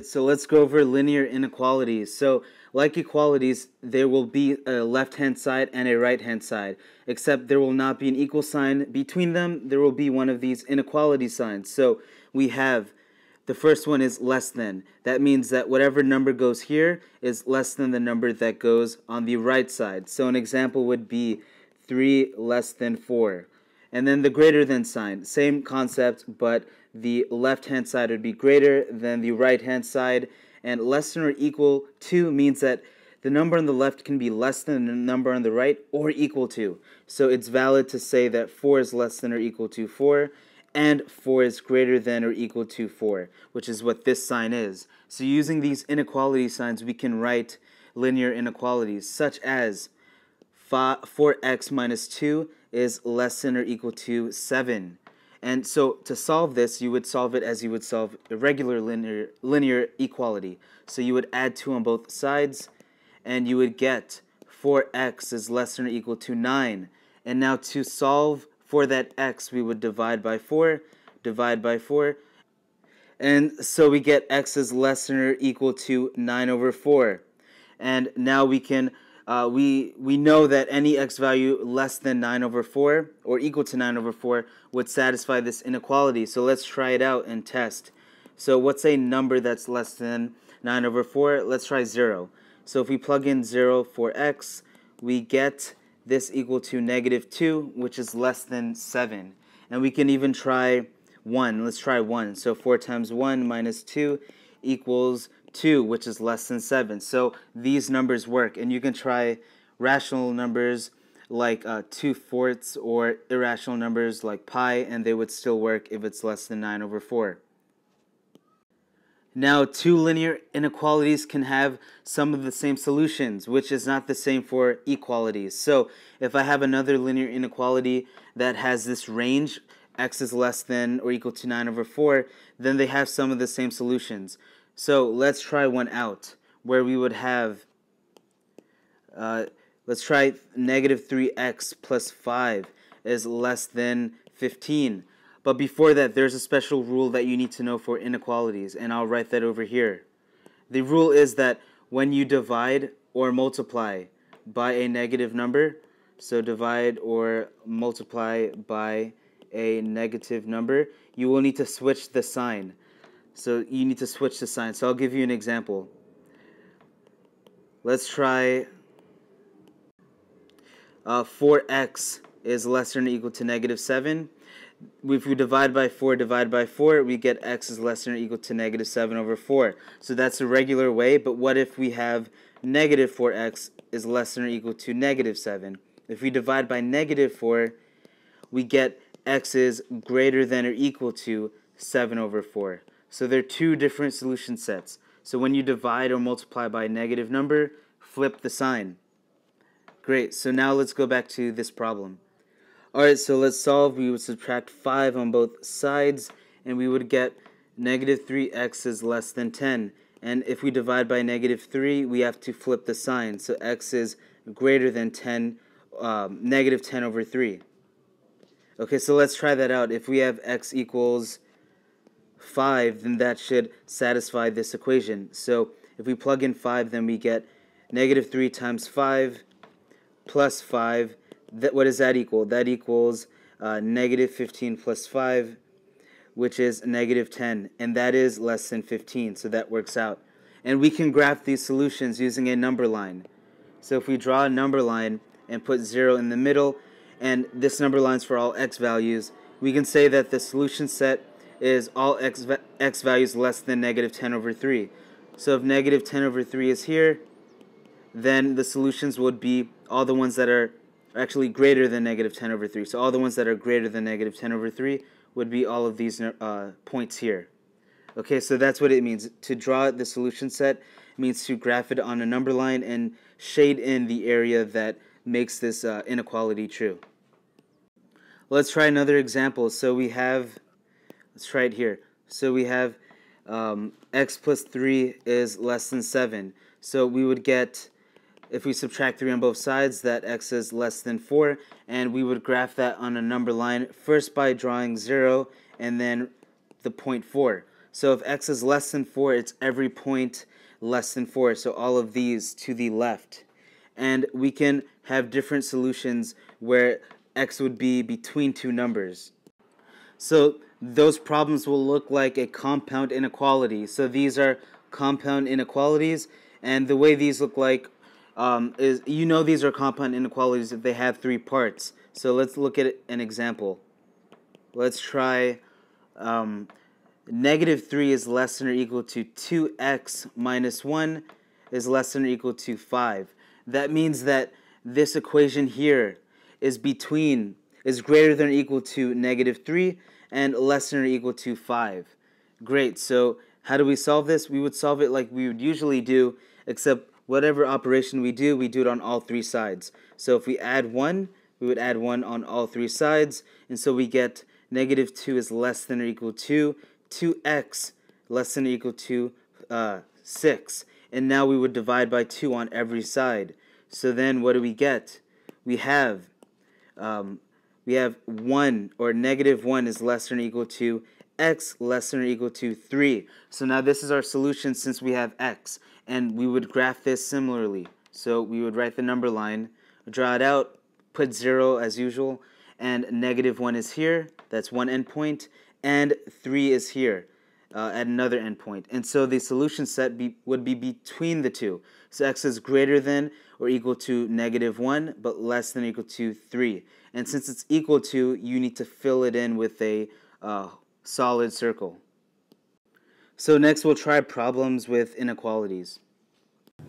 right, so let's go over linear inequalities. So like equalities, there will be a left-hand side and a right-hand side, except there will not be an equal sign between them. There will be one of these inequality signs. So we have the first one is less than. That means that whatever number goes here is less than the number that goes on the right side. So an example would be 3 less than 4. And then the greater than sign, same concept, but the left-hand side would be greater than the right-hand side, and less than or equal to means that the number on the left can be less than the number on the right or equal to. So it's valid to say that 4 is less than or equal to 4, and 4 is greater than or equal to 4, which is what this sign is. So using these inequality signs, we can write linear inequalities, such as 4x minus 2 is less than or equal to 7. And so to solve this, you would solve it as you would solve irregular linear equality. So you would add 2 on both sides, and you would get 4x is less than or equal to 9. And now to solve for that x, we would divide by 4. And so we get x is less than or equal to 9 over 4. And now we can we know that any x value less than 9 over 4 or equal to 9 over 4 would satisfy this inequality. So let's try it out and test. So what's a number that's less than 9 over 4? Let's try 0. So if we plug in 0 for x, we get this equal to negative 2, which is less than 7. And we can even try 1. Let's try 1. So 4 times 1 minus 2 equals 2, which is less than 7. So these numbers work, and you can try rational numbers like 2/4 or irrational numbers like pi, and they would still work if it's less than 9 over 4. Now, two linear inequalities can have some of the same solutions, which is not the same for equalities. So if I have another linear inequality that has this range, x is less than or equal to 9 over 4, then they have some of the same solutions. So let's try one out, where we would have, let's try negative 3x plus 5 is less than 15. But before that, there's a special rule that you need to know for inequalities, and I'll write that over here. The rule is that when you divide or multiply by a negative number, so divide or multiply by a negative number, you will need to switch the sign. So you need to switch the sign. So I'll give you an example. Let's try 4x is less than or equal to negative 7. If we divide by 4, we get x is less than or equal to negative 7 over 4. So that's a regular way, but what if we have negative 4x is less than or equal to negative 7? If we divide by negative 4, we get x is greater than or equal to 7 over 4. So there are two different solution sets. So when you divide or multiply by a negative number, flip the sign. Great, so now let's go back to this problem. Alright, so let's solve. We would subtract 5 on both sides, and we would get negative 3x is less than 10. And if we divide by negative 3, we have to flip the sign. So x is greater than negative 10 over 3. Okay, so let's try that out. If we have x equals 5, then that should satisfy this equation. So if we plug in 5, then we get negative 3 times 5 plus 5. What does that equal? That equals negative 15 plus 5, which is negative 10, and that is less than 15, so that works out. And we can graph these solutions using a number line. So if we draw a number line and put 0 in the middle, and this number line's for all x values, we can say that the solution set is all x values less than negative 10 over 3. So if negative 10 over 3 is here, then the solutions would be all the ones that are actually greater than negative 10 over 3. So all the ones that are greater than negative 10 over 3 would be all of these points here. Okay, so that's what it means. To draw the solution set means to graph it on a number line and shade in the area that makes this inequality true. Let's try another example. So we have, let's try it here. So we have x plus 3 is less than 7. So we would get, if we subtract 3 on both sides, that x is less than 4. And we would graph that on a number line, first by drawing 0 and then the point 4. So if x is less than 4, it's every point less than 4. So all of these to the left. And we can have different solutions where x would be between two numbers. So those problems will look like a compound inequality. So these are compound inequalities, and the way these look like is, you know, these are compound inequalities if they have three parts. So let's look at an example. Let's try negative 3 is less than or equal to 2x minus 1 is less than or equal to 5. That means that this equation here is greater than or equal to negative 3 and less than or equal to 5. Great, so how do we solve this? We would solve it like we would usually do, except whatever operation we do it on all three sides. So if we add 1, we would add 1 on all three sides, and so we get negative 2 is less than or equal to 2x less than or equal to 6. And now we would divide by 2 on every side. So then what do we get? We have 1, or negative 1 is less than or equal to x less than or equal to 3. So now this is our solution since we have x, and we would graph this similarly. So we would write the number line, draw it out, put 0 as usual, and negative 1 is here, that's one endpoint, and 3 is here at another endpoint. And so the solution set would be between the two. So x is greater than or equal to negative 1, but less than or equal to 3. And since it's equal to, you need to fill it in with a solid circle. So next we'll try problems with inequalities.